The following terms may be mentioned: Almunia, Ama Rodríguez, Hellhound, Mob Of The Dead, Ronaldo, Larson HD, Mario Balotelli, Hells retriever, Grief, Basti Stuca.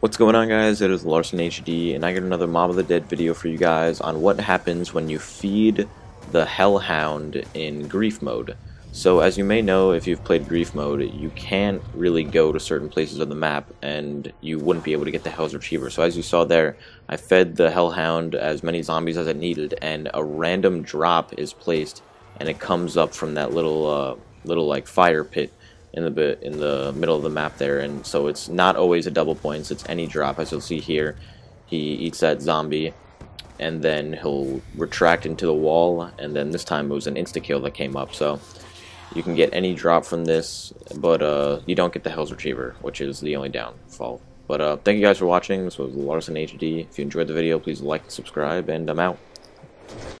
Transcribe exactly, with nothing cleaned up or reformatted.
What's going on, guys? It is Larson H D, and I got another Mob of the Dead video for you guys on what happens when you feed the Hellhound in grief mode. So as you may know, if you've played grief mode, you can't really go to certain places on the map and you wouldn't be able to get the Hells retriever. So as you saw there, I fed the Hellhound as many zombies as I needed, and a random drop is placed and it comes up from that little uh, little like fire pit in the bit in the middle of the map there. And so it's not always a double points, it's any drop. As you'll see here, he eats that zombie and then he'll retract into the wall, and then this time it was an insta kill that came up. So you can get any drop from this, but uh you don't get the Hells retriever, which is the only downfall. But uh thank you guys for watching. This was Larson H D. If you enjoyed the video, please like and subscribe, and I'm out.